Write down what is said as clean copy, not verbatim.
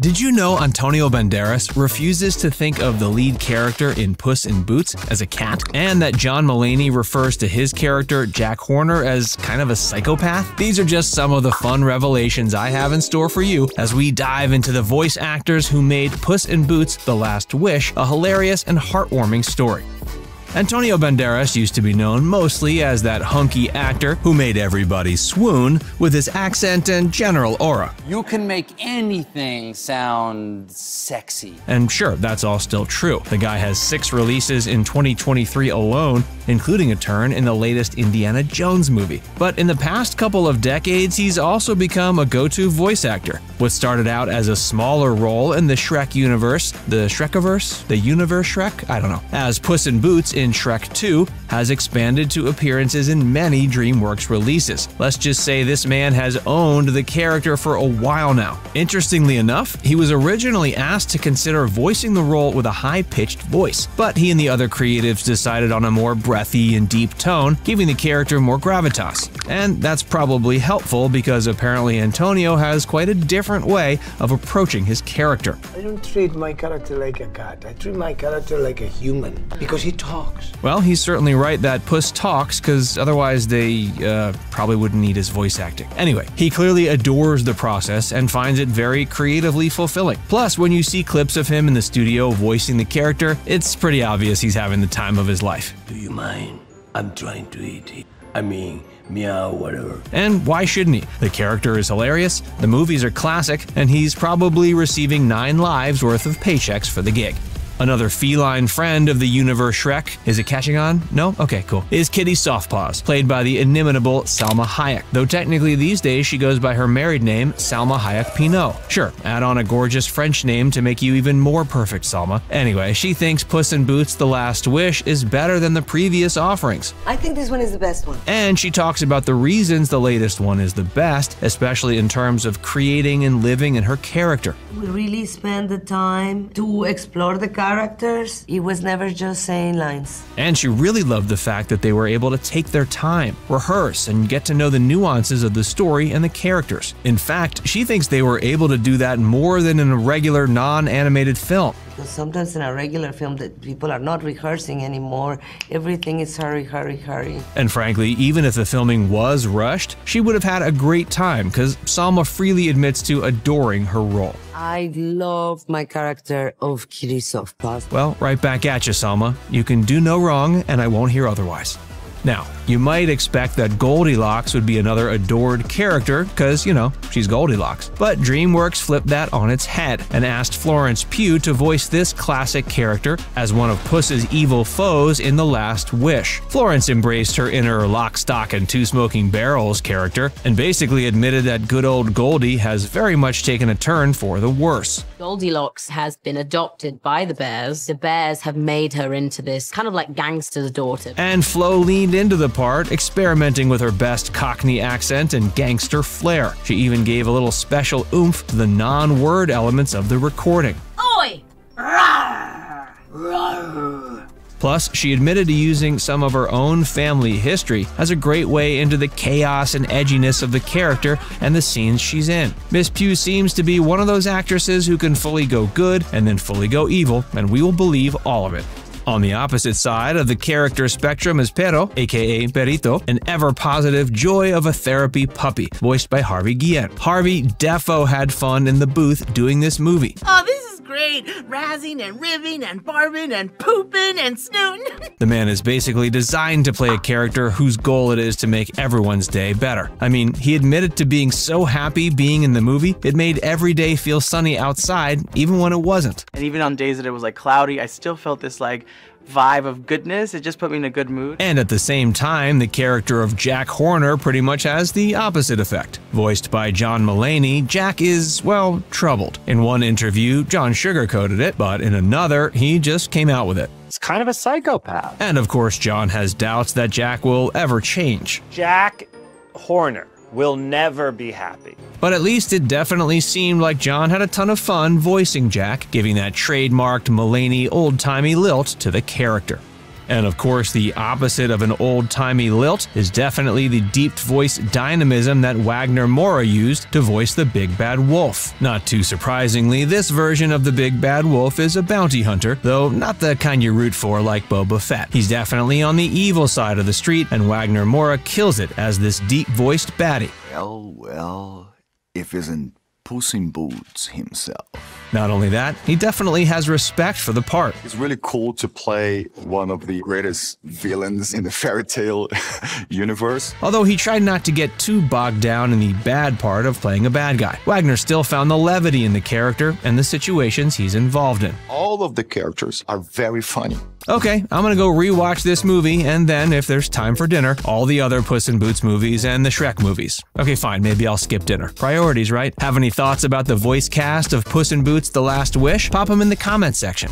Did you know Antonio Banderas refuses to think of the lead character in Puss in Boots as a cat, and that John Mulaney refers to his character Jack Horner as kind of a psychopath? These are just some of the fun revelations I have in store for you as we dive into the voice actors who made Puss in Boots: The Last Wish a hilarious and heartwarming story. Antonio Banderas used to be known mostly as that hunky actor who made everybody swoon with his accent and general aura. You can make anything sound sexy. And sure, that's all still true. The guy has 6 releases in 2023 alone, including a turn in the latest Indiana Jones movie. But in the past couple of decades, he's also become a go-to voice actor. What started out as a smaller role in the Shrek universe, the Shrekiverse, the universe Shrek, I don't know, as Puss in Boots in Shrek 2, has expanded to appearances in many DreamWorks releases. Let's just say this man has owned the character for a while now. Interestingly enough, he was originally asked to consider voicing the role with a high-pitched voice, but he and the other creatives decided on a more breathy and deep tone, giving the character more gravitas. And that's probably helpful because apparently Antonio has quite a different way of approaching his character. I don't treat my character like a cat. I treat my character like a human because he talks. Well, he's certainly right that Puss talks, because otherwise they probably wouldn't need his voice acting. Anyway, he clearly adores the process and finds it very creatively fulfilling. Plus, when you see clips of him in the studio voicing the character, it's pretty obvious he's having the time of his life. Do you mind? I'm trying to eat it. I mean, meow, whatever. And why shouldn't he? The character is hilarious, the movies are classic, and he's probably receiving 9 lives worth of paychecks for the gig. Another feline friend of the universe Shrek, is it catching on? No? Okay, cool. Is Kitty Softpaws, played by the inimitable Salma Hayek, though technically these days she goes by her married name, Salma Hayek Pinault. Sure, add on a gorgeous French name to make you even more perfect, Salma. Anyway, she thinks Puss in Boots: The Last Wish is better than the previous offerings. I think this one is the best one. And she talks about the reasons the latest one is the best, especially in terms of creating and living in her character. We really spend the time to explore the characters. It was never just saying lines. And she really loved the fact that they were able to take their time, rehearse, and get to know the nuances of the story and the characters. In fact, she thinks they were able to do that more than in a regular non-animated film. Because sometimes in a regular film that people are not rehearsing anymore, everything is hurry, hurry, hurry. And frankly, even if the filming was rushed, she would have had a great time because Salma freely admits to adoring her role. I love my character of Kitty Softpaws. Well, right back at you, Salma. You can do no wrong, and I won't hear otherwise. Now, you might expect that Goldilocks would be another adored character because, you know, she's Goldilocks. But DreamWorks flipped that on its head and asked Florence Pugh to voice this classic character as one of Puss's evil foes in The Last Wish. Florence embraced her inner Lock, Stock and Two Smoking Barrels character and basically admitted that good old Goldie has very much taken a turn for the worse. Goldilocks has been adopted by the bears. The bears have made her into this kind of like gangster's daughter. And Flo leaned into the part, experimenting with her best Cockney accent and gangster flair. She even gave a little special oomph to the non-word elements of the recording. Oi! Rawr! Rawr! Plus, she admitted to using some of her own family history as a great way into the chaos and edginess of the character and the scenes she's in. Miss Pugh seems to be one of those actresses who can fully go good and then fully go evil, and we will believe all of it. On the opposite side of the character spectrum is Perro, aka Perito, an ever-positive joy of a therapy puppy, voiced by Harvey Guillén. Harvey defo had fun in the booth doing this movie. Oh, this is great! Razzing and ribbing and barbing and pooping and snooting. The man is basically designed to play a character whose goal it is to make everyone's day better. I mean, he admitted to being so happy being in the movie, it made every day feel sunny outside, even when it wasn't. And even on days that it was like cloudy, I still felt this like vibe of goodness. It just put me in a good mood. And at the same time, the character of Jack Horner pretty much has the opposite effect. Voiced by John Mulaney, Jack is, well, troubled. In one interview, John sugarcoated it, but in another, he just came out with it. It's kind of a psychopath. And of course, John has doubts that Jack will ever change. Jack Horner will never be happy. But at least it definitely seemed like John had a ton of fun voicing Jack, giving that trademarked Mulaney old-timey lilt to the character. And of course, the opposite of an old-timey lilt is definitely the deep-voice dynamism that Wagner Moura used to voice the Big Bad Wolf. Not too surprisingly, this version of the Big Bad Wolf is a bounty hunter, though not the kind you root for like Boba Fett. He's definitely on the evil side of the street, and Wagner Moura kills it as this deep-voiced baddie. Well, well, if isn't Puss in Boots himself. Not only that, he definitely has respect for the part. It's really cool to play one of the greatest villains in the fairy tale universe. Although he tried not to get too bogged down in the bad part of playing a bad guy, Wagner still found the levity in the character and the situations he's involved in. All of the characters are very funny. Okay, I'm gonna go rewatch this movie, and then, if there's time for dinner, all the other Puss in Boots movies and the Shrek movies. Okay, fine, maybe I'll skip dinner. Priorities, right? Have any thoughts about the voice cast of Puss in Boots: The Last Wish? Pop them in the comment section.